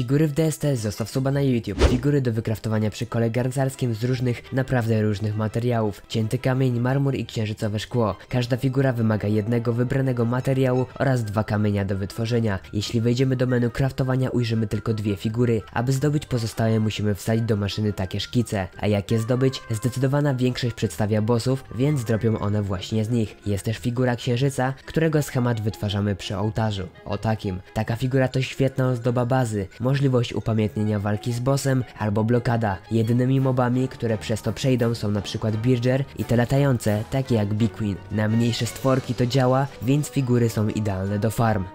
Figury w DST, zostaw suba na YouTube. Figury do wykraftowania przy kole garncarskim z różnych, naprawdę różnych materiałów. Cięty kamień, marmur i księżycowe szkło. Każda figura wymaga jednego wybranego materiału oraz 2 kamienia do wytworzenia. Jeśli wejdziemy do menu kraftowania, ujrzymy tylko 2 figury. Aby zdobyć pozostałe, musimy wsadzić do maszyny takie szkice. A jak je zdobyć? Zdecydowana większość przedstawia bossów, więc dropią one właśnie z nich. Jest też figura księżyca, którego schemat wytwarzamy przy ołtarzu. O takim. Taka figura to świetna ozdoba bazy, możliwość upamiętnienia walki z bossem albo blokada. Jedynymi mobami, które przez to przejdą, są np. Birger i te latające, takie jak Bee Queen. Na mniejsze stworki to działa, więc figury są idealne do farm.